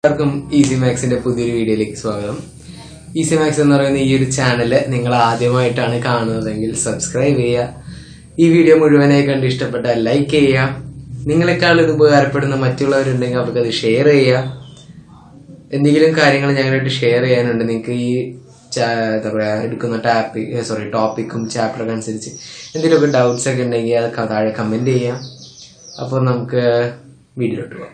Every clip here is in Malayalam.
EasyMax in a Pudiri video like Swagam. EasyMax and the year channel, Ningala Adema Tanakano, then you'll subscribe here. E video Muduvana can disturb at a like here. Ningala Kalubu put in the Matula ending up the share here. In the Gilan Karinga generated share here and Niki Chadukuna sorry, topic chapter considered. And the little doubt second year Kathara comment here upon Namka video tour.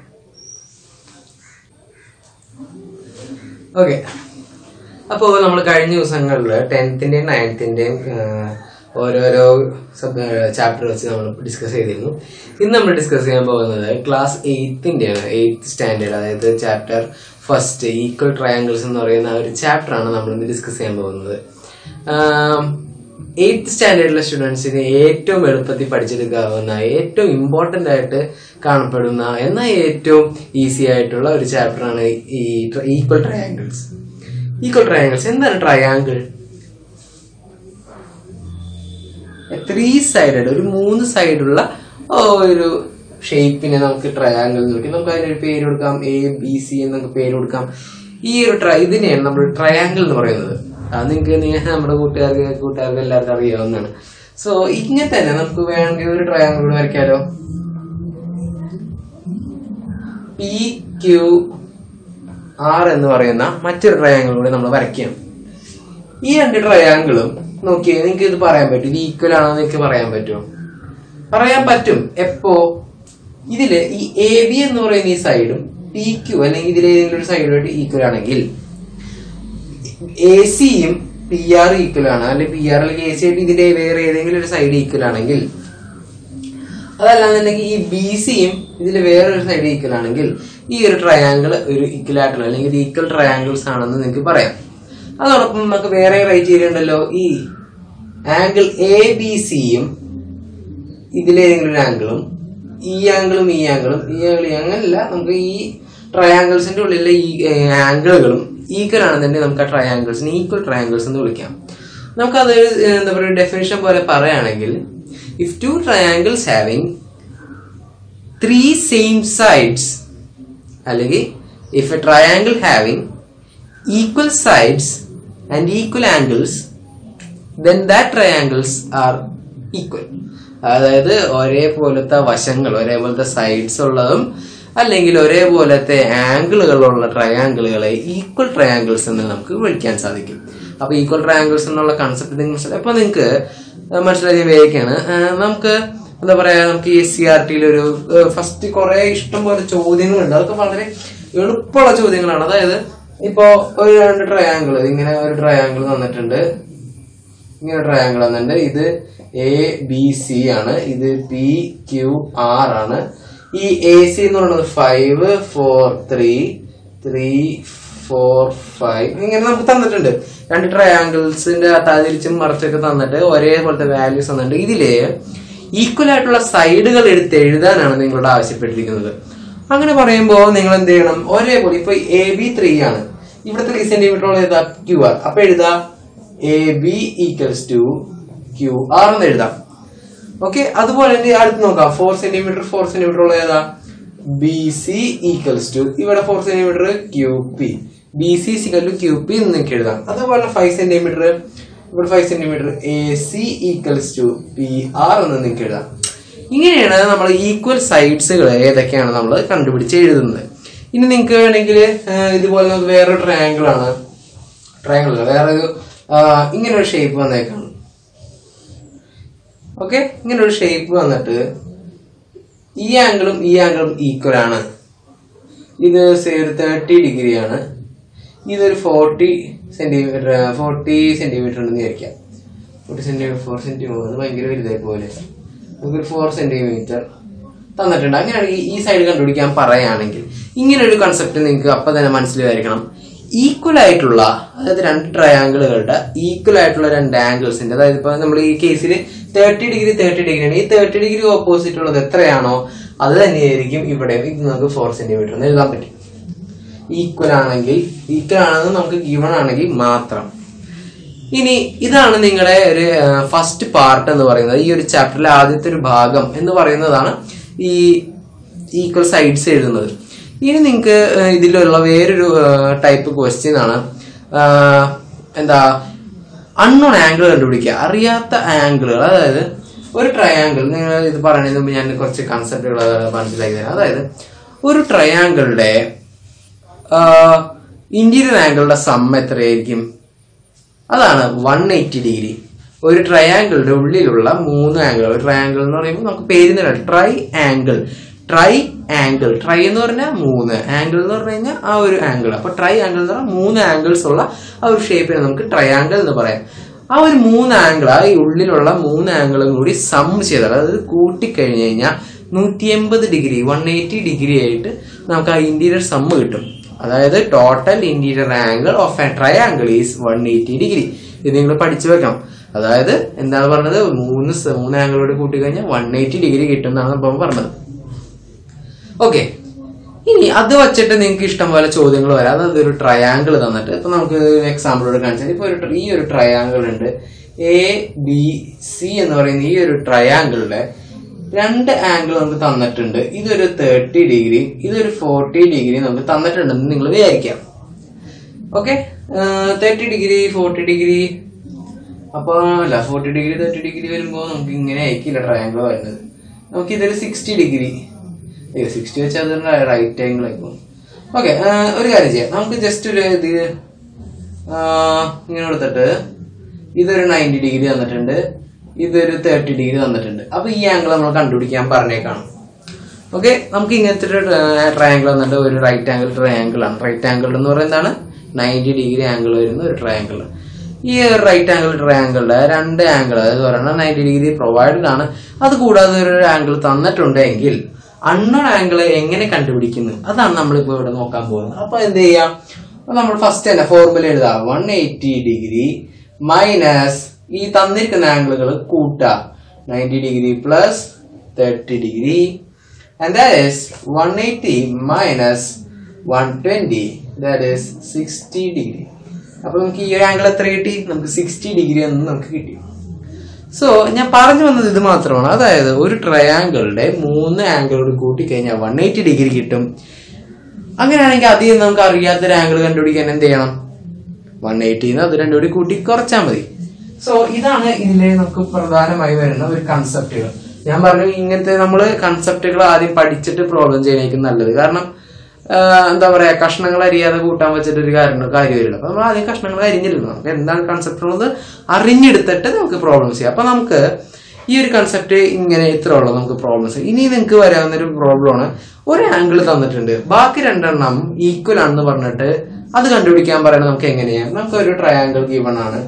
Okay. Now, we have 10th and 9th chapters. We will discuss class 8th standard. That is chapter 1st. Equal triangles is chapter we will discuss. 8th standard students are important and easy chapter equal triangles. Equal triangles, what is a triangle? A three-sided, or moon-sided shape in a triangle. We will have A, B, C and a period. This triangle. I think we have good target. So, this is a triangle. P, Q, R and the triangle. This triangle is equal to this AB and side, PQ side equal. AC and PR equal and PR AC is equal angle. BC and side equal angle. This triangle is equilateral. Equal triangles are the angle ABC angle. E angle, E angle, E triangles into angle. Equal triangles equal triangles. The definition if two triangles having three same sides, if a triangle having equal sides and equal angles, then that triangles are equal. That is, sides അല്ലെങ്കിൽ ഒരേപോലത്തെ ആംഗിളുകളുള്ള ട്രയാംഗിളുകളെ ഈക്വൽ ട്രയാംഗിൾസ് എന്ന് നമുക്ക് വിളിക്കാൻ സാധിക്കും. അപ്പോൾ ഈക്വൽ ട്രയാംഗിൾസ് എന്നുള്ള കൺസെപ്റ്റ് നിങ്ങൾ മനസ്സിലായി. അപ്പോൾ നിങ്ങൾക്ക് മനസ്സിലായി വേഗമാണ്. നമുക്ക് എന്താ പറയാ നമുക്ക് സിആർടി യിൽ ഒരു ഫസ്റ്റ് കുറേ ഇഷ്ടം പോലെ ചോദ്യങ്ങളുണ്ട്. അതൊക്കെ വളരെ എളുപ്പമുള്ള ചോദ്യങ്ങളാണ്. അതായത് ഇപ്പോൾ ഒരു രണ്ട് ട്രയാംഗിൾ ഇങ്ങനെ ഒരു ട്രയാംഗിൾ തന്നിട്ടുണ്ട്. ഇങ്ങനെ ട്രയാംഗിൾ തന്നിട്ടുണ്ട്. ഇത് എ ബി സി ആണ്. ഇത് പി ക്യു ആർ ആണ്. AC is 5, 4, 3, 3, 4, 5. We have two triangles and values. Equilateral side is the AB 3. QR. AB equals to QR. Okay, that's why we have 4 cm, 4 cm. BC equals to 4 cm QP. BC is equal to QP. That's why 5 cm, 5 cm. AC equals to PR. This is our equal sides. We will contribute to this. This is a triangle. Triangle. This is shape. Okay, this is the shape. This angle is equal. This is 30 degree. This is 40 cm. 40 cm. 40 cm. 4 cm. 4 cm. This side is the concept. Equal triangle. Equal angles. In this case, 30 degree opposite to the triano, other than here, 4 cm. Equal angle, given angle matra. This is the first part of the chapter. This is the equal sides. This This is a type of question. Unknown angle അറിയാത്ത angle ഒരു triangle ഇത് പറയുന്നതിന് മുമ്പ് ഞാൻ കുറച്ച് കൺസെപ്റ്റുകൾ മനസ്സിലാക്കി തരാം അതായത് ഒരു ട്രയാങ്കിളിന്റെ ഇന്റീരിയർ ആംഗിളുടെ സം എത്രയായിരിക്കും അതാണ് 180 ഡിഗ്രി ഒരു ട്രയാങ്കിളിന്റെ ഉള്ളിലുള്ള മൂന്ന് ആംഗിൾ ഒരു ട്രയാങ്കിൾ എന്ന് പറയുമ്പോൾ നമുക്ക് പേരിന് ട്രൈ ആംഗിൾ ട്രൈ എന്ന് പറഞ്ഞാൽ മൂന്ന് ആംഗിൾ എന്ന് പറഞ്ഞാൽ ആ ഒരു ആംഗിൾ അപ്പോൾ ട്രൈ ആംഗിൾ എന്ന് പറഞ്ഞാൽ മൂന്ന് ആംഗിൾസ് ഉള്ള ആ ഒരു ഷേപ്പിനെ നമുക്ക് ട്രൈ ആംഗിൾ എന്ന് പറയാം ആ ഒരു മൂന്ന് ആംഗിൾ ആ ഉള്ളിലുള്ള മൂന്ന് ആംഗിളും കൂടി സം ചെയ്താൽ അതായത് കൂട്ടി കഴിഞ്ഞു കഴിഞ്ഞാൽ 180 ഡിഗ്രി 180 ഡിഗ്രി ആയിട്ട് നമുക്ക് ആ ഇന്റീരിയർ സം കിട്ടും അതായത് total interior angle of a ട്രൈ ആംഗിൾ ഈസ് 180 ഡിഗ്രി ഇത് നിങ്ങൾ പഠിച്ചു വെക്കണം അതായത് എന്താണ് പറഞ്ഞത് മൂന്ന് ആംഗിളോട് കൂട്ടി കഴിഞ്ഞാൽ 180 ഡിഗ്രി കിട്ടും എന്നാണ് നമ്മൾ പറഞ്ഞത് Okay. Ini adu vachittu ningalku ishtam pole chodyangale varam adu oru triangle thannittu appo namukku example odu kanichu ippo oru ee oru triangle undu a b c ennu parayunna ee oru triangle ile രണ്ട് ആംഗിൾ നമുക്ക് തന്നിട്ടുണ്ട് ഇതൊരു 30 ഡിഗ്രി ഇതൊരു 40 ഡിഗ്രി നമുക്ക് തന്നിട്ടുണ്ടെന്ന് നിങ്ങൾ വിചാരിക്കാം ഓക്കേ 30 ഡിഗ്രി 40 ഡിഗ്രി അപ്പോൾ അല്ല 40 ഡിഗ്രി 30 ഡിഗ്രി വരുമ്പോൾ നമുക്ക് ഇങ്ങനെ ആയിക്കില്ല ട്രയാങ്കിൾ വരുന്നത് നമുക്ക് ഇതൊരു 60 ഡിഗ്രി 60 വെച്ചാൽ അത് റൈറ്റ് ആംഗിൾ ആയിപ്പോകും ഓക്കെ ഒരു കാര്യം ചെയ്യാം നമുക്ക് ജസ്റ്റ് ഒരു ഇത് ഇങ്ങനെ കൊടുത്തിട്ട് ഇതൊരു 90 ഡിഗ്രി തന്നിട്ടുണ്ട് ഇതൊരു 30 ഡിഗ്രി തന്നിട്ടുണ്ട് അപ്പോൾ ഈ ആംഗിൾ നമ്മൾ കണ്ടുപിടിക്കാൻ പറഞ്ഞേക്കാണ് ഓക്കെ നമുക്ക് ഇങ്ങനത്തെ ഒരു ട്രയാങ്കിൾ തന്നിട്ട് ഒരു റൈറ്റ് ആംഗിൾ ട്രയാങ്കിളാണ് റൈറ്റ് ആംഗിൾ എന്ന് പറയുന്നതാണ് 90 ഡിഗ്രി ആംഗിൾ വരുന്ന ഒരു ട്രയാങ്കിൾ ഈ റൈറ്റ് ആംഗിൾ ട്രയാങ്കിളുടെ രണ്ട് ആംഗിൾ അതായത് പറയുന്നത് 90 ഡിഗ്രി പ്രൊവൈഡഡ് ആണ് അത് കൂടാതെ ഒരു ആംഗിൾ തന്നിട്ടുണ്ടെങ്കിൽ Unknown angle എങ്ങനെ കണ്ടുപിടിക്കുന്നു അതാണ് നമ്മൾ ഇപ്പോൾ ഇവിടെ നോക്കാൻ പോകുന്നത് അപ്പോൾ എന്തു ചെയ്യാം നമ്മൾ ഫസ്റ്റ് തന്നെ ഫോർമുല എഴുതാം 180 ഡിഗ്രി മൈനസ് ഈ തന്നിരിക്കുന്ന ആംഗിളുകൾ കൂട്ടാം 90 degree plus 30 degree and that is 180 minus 120 that is 60 degree അപ്പോൾ നമുക്ക് ഈ ആംഗിൾ എത്ര കിട്ടി നമുക്ക് 60 ഡിഗ്രി എന്ന് നമുക്ക് കിട്ടി So, ഞാൻ പറഞ്ഞു വന്നത് ഇത് മാത്രമാണ് അതായത് ഒരു ട്രയാങ്കിളിന്റെ മൂന്ന് ആംഗിളുകൾ കൂട്ടി കഴിഞ്ഞാൽ 180 ഡിഗ്രി കിട്ടും അങ്ങനെയാണെങ്കിൽ അതിൽ നമുക്ക് അറിയാത്ത ഒരു ആംഗിൾ കണ്ടുപിടിക്കാൻ എന്ത് ചെയ്യണം 180 നെ അത് രണ്ടും കൂടി കൂട്ടി കുറച്ചാൽ മതി സോ ഇതാണ് ഇതിലെ നമുക്ക് പ്രധാനമായി വരുന്ന ഒരു കൺസെപ്റ്റുകൾ ഞാൻ പറഞ്ഞു ഇങ്ങനത്തെ നമ്മൾ കൺസെപ്റ്റുകൾ ആദ്യം പഠിച്ചിട്ട് പ്രോബ്ലം ചെയ്യാനായിരിക്കും നല്ലത് കാരണം എന്താ പറയുക കഷ്ണങ്ങൾ അരിയാതെ കൂട്ടാൻ വെച്ചിട്ടൊരു കാര്യമില്ല അപ്പം നമ്മൾ ആദ്യം കഷ്ണങ്ങൾ അരിഞ്ഞിരുന്നു നമുക്ക് എന്താണ് കൺസെപ്റ്റ് ഉള്ളത് അറിഞ്ഞെടുത്തിട്ട് നമുക്ക് പ്രോബ്ലംസ് ചെയ്യാം അപ്പം നമുക്ക് ഈ ഒരു കൺസെപ്റ്റ് ഇങ്ങനെ ഇത്ര ഉള്ളൂ നമുക്ക് പ്രോബ്ലംസ് ഇനി നിങ്ങൾക്ക് വരാവുന്നൊരു പ്രോബ്ലമാണ് ഒരു ആംഗിൾ തന്നിട്ടുണ്ട് ബാക്കി രണ്ടെണ്ണം ഈക്വൽ ആണെന്ന് പറഞ്ഞിട്ട് അത് കണ്ടുപിടിക്കാൻ പറയുന്നത് നമുക്ക് എങ്ങനെയാണ് നമുക്കൊരു ട്രയാങ്കിൾ ഗിവൺ ആണ്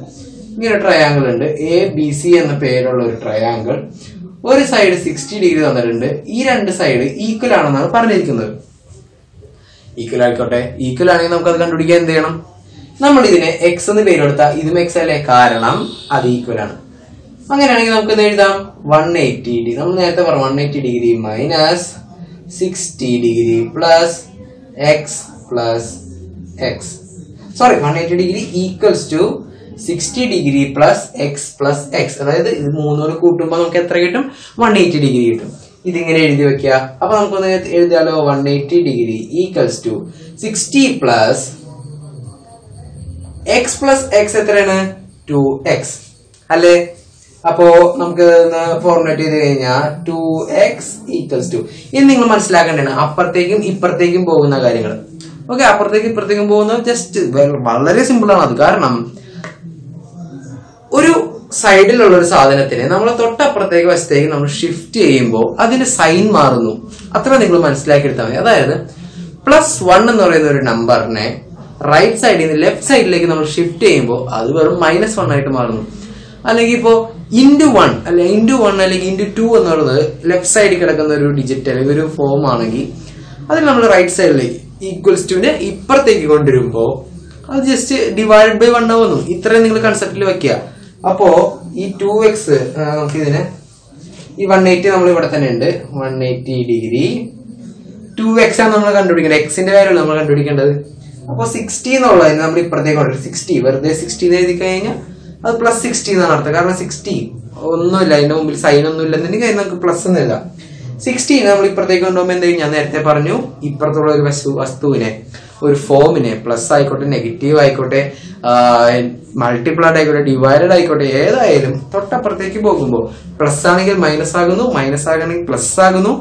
ഇങ്ങനെ ട്രയാങ്കിൾ ഉണ്ട് എ ബി സി എന്ന പേരുള്ള ഒരു ട്രയാങ്കിൾ ഒരു സൈഡ് 60 ഡിഗ്രി തന്നിട്ടുണ്ട് ഈ രണ്ട് സൈഡ് ഈക്വൽ ആണെന്നാണ് പറഞ്ഞിരിക്കുന്നത് ഈക്വൽ ആയിക്കോട്ടെ ഈക്വൽ ആണെങ്കിൽ നമുക്ക് അത് കണ്ടുപിടിക്കാൻ എന്ത് ചെയ്യണം നമ്മൾ ഇതിനെ എക്സ് എന്ന് പേരെടുത്താൽ ഇതും എക്സ് അല്ലേ കാരണം അത് ഈക്വൽ ആണ് അങ്ങനെയാണെങ്കിൽ നമുക്ക് എന്ത് എഴുതാം 180 ഡിഗ്രി നമ്മൾ നേരത്തെ പറഞ്ഞു 180 degree minus 60 degree plus X sorry 180 degree equals to 60 degree plus X അതായത് ഇത് മൂന്നോട് കൂട്ടുമ്പോൾ നമുക്ക് എത്ര കിട്ടും 180 ഡിഗ്രി കിട്ടും ഇതിങ്ങനെ എഴുതി വെക്കുക അപ്പൊ നമുക്കൊന്ന് എഴുതിയാലോ 180 degree equals to 60 plus X എത്രയാണ് 2x അല്ലേ അപ്പോ നമുക്ക് ഫോർമുലേറ്റ് ചെയ്ത് കഴിഞ്ഞാൽ 2x ഈക്വൽസ് ടു ഇത് നിങ്ങൾ മനസ്സിലാക്കേണ്ടതാണ് അപ്പുറത്തേക്കും ഇപ്പുറത്തേക്കും പോകുന്ന കാര്യങ്ങൾ ഓക്കെ അപ്പുറത്തേക്കും ഇപ്പുറത്തേക്കും പോകുന്ന ജസ്റ്റ് വളരെ സിമ്പിൾ ആണ് അത് കാരണം ഒരു സൈഡിലുള്ള ഒരു സാധനത്തിനെ നമ്മൾ തൊട്ടപ്പുറത്തേക്ക് വശത്തേക്ക് നമ്മൾ ഷിഫ്റ്റ് ചെയ്യുമ്പോൾ അതിന് സൈൻ മാറുന്നു അത്ര നിങ്ങൾ മനസ്സിലാക്കിയെടുത്താൽ മതി അതായത് +1 എന്ന് പറയുന്ന ഒരു നമ്പറിനെ റൈറ്റ് സൈഡിൽ നിന്ന് ലെഫ്റ്റ് സൈഡിലേക്ക് നമ്മൾ ഷിഫ്റ്റ് ചെയ്യുമ്പോൾ അത് വെറും -1 ആയിട്ട് മാറുന്നു അല്ലെങ്കിൽ ഇപ്പോൾ ഇൻറ്റു വൺ അല്ലെങ്കിൽ ഇൻറ്റു 2 എന്ന് പറയുന്നത് ലെഫ്റ്റ് സൈഡിൽ കിടക്കുന്ന ഒരു ഡിജിറ്റ് അല്ലെങ്കിൽ ഒരു ഫോം ആണെങ്കിൽ അതിൽ നമ്മൾ റൈറ്റ് സൈഡിലേക്ക് ഈക്വൽസ് ടുവിനെ ഇപ്പുറത്തേക്ക് കൊണ്ടുവരുമ്പോൾ അത് ജസ്റ്റ് ഡിവൈഡ് ബൈ 1 ആവുന്നു ഇത്രയും നിങ്ങൾ കൺസെപ്റ്റിൽ വെക്കുക അപ്പോ ഈ 2x നമുക്ക് ഇതിനെ ഈ 180 നമ്മൾ ഇവിടെ തന്നെ ഉണ്ട് 180 ഡിഗ്രി 2x ആണ് നമ്മൾ കണ്ടുപിടിക്കേണ്ടത് എക്സിന്റെ കാര്യമാണ് നമ്മൾ കണ്ടുപിടിക്കേണ്ടത് അപ്പൊ 60 എന്നുള്ളതിന് നമ്മൾ ഇപ്പുറത്തേക്ക് കൊണ്ടുവരും 60 വെറുതെ 60 എഴുതി കഴിഞ്ഞാൽ അത് +60 എന്നാണ് അർത്ഥം കാരണം 60 ഒന്നുമില്ല അതിന്റെ മുമ്പിൽ സൈൻ ഒന്നും ഇല്ലെന്നുണ്ടെങ്കിൽ നമുക്ക് പ്ലസ് ഒന്നുമില്ല 16 നമ്മൾ ഇപ്പുറത്തേക്ക് കൊണ്ടുപോകുമ്പോൾ എന്ത് ചെയ്യും? ഞാൻ നേരത്തെ പറഞ്ഞു ഇപ്പുറത്തുള്ള ഒരു വസ്തുവിനെ, ഒരു ഫോമിനെ, പ്ലസ് ആയിക്കോട്ടെ, നെഗറ്റീവ് ആയിക്കോട്ടെ, മൾട്ടിപ്ലൈഡ് ആയിക്കോട്ടെ, ഡിവൈഡഡ് ആയിക്കോട്ടെ, ഏതായാലും തൊട്ടപ്പുറത്തേക്ക് പോകുമ്പോൾ പ്ലസ് ആണെങ്കിൽ മൈനസ് ആകുന്നു, മൈനസ് ആകണമെങ്കിൽ പ്ലസ് ആകുന്നു,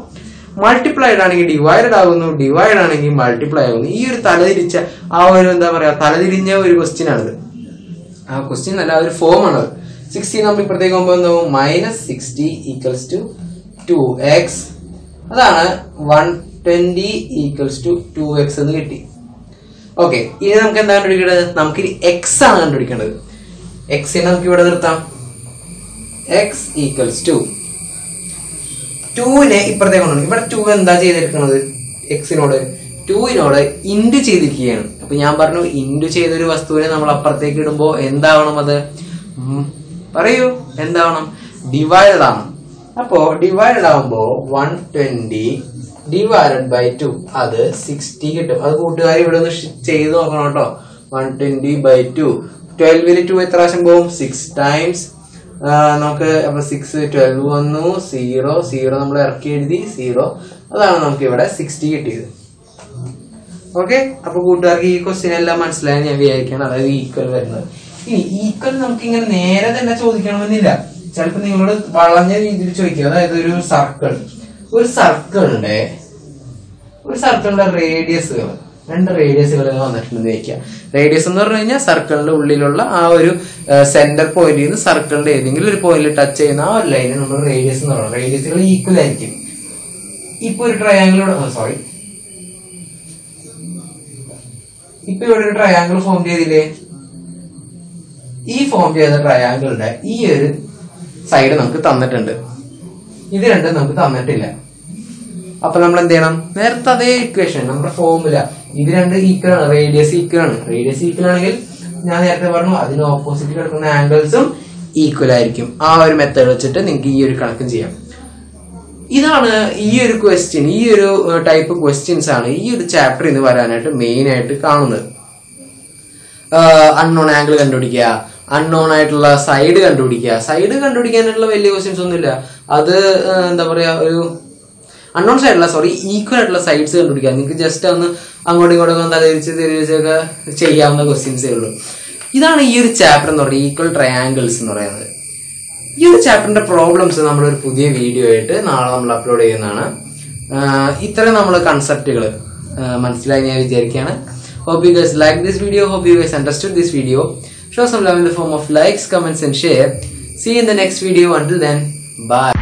മൾട്ടിപ്ലൈഡ് ആണെങ്കിൽ ഡിവൈഡഡ് ആകുന്നു, ഡിവൈഡ് ആണെങ്കിൽ മൾട്ടിപ്ലൈ ആകുന്നു. ഈ ഒരു തലതിരിച്ച ആ ഒരു എന്താ പറയാ തലതിരിഞ്ഞ ഒരു ക്വസ്റ്റ്യൻ ആണത്. ആ ക്വസ്റ്റ്യൻ അല്ല, ആ ഒരു ഫോം ആണത്. 16 നമ്മൾ ഇപ്പോഴത്തേക്ക് പോകുമ്പോൾ എന്താവും? മൈനസ് 60 ഈക്വൽസ് ടു 2x, അതാണ് 120 ഈക്വൽസ് ടു 2x എന്ന് കിട്ടി. ഓക്കെ, ഇനി നമുക്ക് എന്താ കണ്ടുപിടിക്കേണ്ടത്? നമുക്കിനി എക്സ് ആണ് കണ്ടുപിടിക്കേണ്ടത്. എക്സിനെ നമുക്ക് ഇവിടെ നിർത്താം. എക്സ് ഈക്വൽസ് ടു 2നെ ഇപ്പുറത്തേക്ക് കൊണ്ടുപോകണം. ഇവിടെ 2 എന്താ ചെയ്തിരിക്കുന്നത്? എക്സിനോട് 2നോട് ഇൻറ്റു ചെയ്തിരിക്കുകയാണ്. അപ്പൊ ഞാൻ പറഞ്ഞു ഇൻറ്റു ചെയ്തൊരു വസ്തുവിനെ നമ്മൾ അപ്പുറത്തേക്ക് ഇടുമ്പോൾ എന്താവണം? അത് പറയൂ, എന്താവണം? ഡിവൈഡ് ആണ്. അപ്പോ ഡിവൈഡ് ആവുമ്പോ 120 ഡിവൈഡഡ് ബൈ 2 അത് 60 കിട്ടും. അത് കൂട്ടുകാർ ഇവിടെ ഒന്ന് ചെയ്ത് നോക്കണം കേട്ടോ. 120 ബൈ 2, 12ൽ 2 എത്ര പ്രാവശ്യം പോകും? 6 ടൈംസ് നമുക്ക്. അപ്പൊ 6 12 വന്നു, 0 0 നമ്മൾ ഇറക്കി എഴുതി 0. അതാണ് നമുക്ക് ഇവിടെ 60 കിട്ടിയത്. ഓക്കെ, അപ്പൊ കൂട്ടുകാർക്ക് ഈ ക്വസ്റ്റ്യൻ എല്ലാം മനസ്സിലായി ഞാൻ വിചാരിക്കണം. അതായത് ഈക്വൽ വരുന്നത്, ഈ ഈക്വൽ നമുക്ക് ഇങ്ങനെ നേരെ തന്നെ ചോദിക്കണമെന്നില്ല. ചിലപ്പോൾ നിങ്ങളോട് വളഞ്ഞ രീതിയിൽ ചോദിക്കുക. അതായത് ഒരു സർക്കിളിന്റെ റേഡിയസുകൾ, രണ്ട് റേഡിയസുകൾ വന്നിട്ടുണ്ട് ചോദിക്കുക. റേഡിയസ് എന്ന് പറഞ്ഞു കഴിഞ്ഞാൽ സർക്കിളിന്റെ ഉള്ളിലുള്ള ആ ഒരു സെന്റർ പോയിന്റിൽ നിന്ന് സർക്കിളിന്റെ ഏതെങ്കിലും ഒരു പോയിന്റിൽ ടച്ച് ചെയ്യുന്ന ആ ഒരു ലൈന് നമ്മൾ റേഡിയസ് എന്ന് പറയുന്നത്. റേഡിയസുകൾ ഈക്വൽ ആയിരിക്കും. ഇപ്പൊ ഒരു ട്രയാങ്കിളോട് ഇപ്പൊ ഇവിടെ ഒരു ട്രയാങ്കിൾ ഫോം ചെയ്തില്ലേ? ഈ ഫോം ചെയ്ത ട്രയാങ്കിളുടെ ഈ ഒരു സൈഡ് നമുക്ക് തന്നിട്ടുണ്ട്, ഇത് രണ്ടും നമുക്ക് തന്നിട്ടില്ല. അപ്പൊ നമ്മൾ എന്ത് ചെയ്യണം? നേരത്തെ അതേ ഇക്വേഷൻ, നമ്മുടെ ഫോർമുല, ഇത് രണ്ട് ഈക്വൽ ആണ്, റേഡിയസ് ഈക്വൽ ആണെങ്കിൽ ഞാൻ നേരത്തെ പറഞ്ഞു അതിന് ഓപ്പോസിറ്റ് കിടക്കുന്ന ആംഗിൾസും ഈക്വൽ ആയിരിക്കും. ആ ഒരു മെത്തേഡ് വെച്ചിട്ട് നിങ്ങൾക്ക് ഈ ഒരു കണക്കും ചെയ്യാം. ഇതാണ് ഈ ഒരു ക്വസ്റ്റ്യൻ, ഈ ഒരു ടൈപ്പ് ക്വസ്റ്റ്യൻസ് ആണ് ഈ ഒരു ചാപ്റ്ററിൽ നിന്ന് വരാനായിട്ട് മെയിൻ ആയിട്ട് കാണുന്നത്. അൺനോൺ ആംഗിൾ കണ്ടുപിടിക്കുക, അൺനോൺ ആയിട്ടുള്ള സൈഡ് കണ്ടുപിടിക്കുക. സൈഡ് കണ്ടുപിടിക്കാനായിട്ടുള്ള വലിയ ക്വസ്റ്റ്യൻസ് ഒന്നുമില്ല. അത് എന്താ പറയാ, ഒരു അൺനോൺ സൈഡല്ല, സോറി, ഈക്വൽ ആയിട്ടുള്ള സൈഡ്സ് കണ്ടുപിടിക്കുക. നിങ്ങൾക്ക് ജസ്റ്റ് ഒന്ന് അങ്ങോട്ടും ഇങ്ങോട്ടും തിരിച്ചൊക്കെ ചെയ്യാവുന്ന ക്വസ്റ്റ്യൻസേ ഉള്ളൂ. ഇതാണ് ഈ ഒരു ചാപ്റ്റർ എന്ന് പറയുന്നത്, ഈക്വൽ ട്രയാങ്കിൾസ് എന്ന് പറയുന്നത്. ഈ ഒരു ചാപ്റ്ററിന്റെ പ്രോബ്ലംസ് നമ്മളൊരു പുതിയ വീഡിയോ ആയിട്ട് നാളെ നമ്മൾ അപ്ലോഡ് ചെയ്യുന്നതാണ്. ഇത്തരം നമ്മൾ കൺസെപ്റ്റുകൾ മനസ്സിലായി ഞാൻ വിചാരിക്കുകയാണ്. Hope you guys liked this video. Hope you guys understood this video. Show some love in the form of likes, comments and share. See you in the next video. Until then, bye.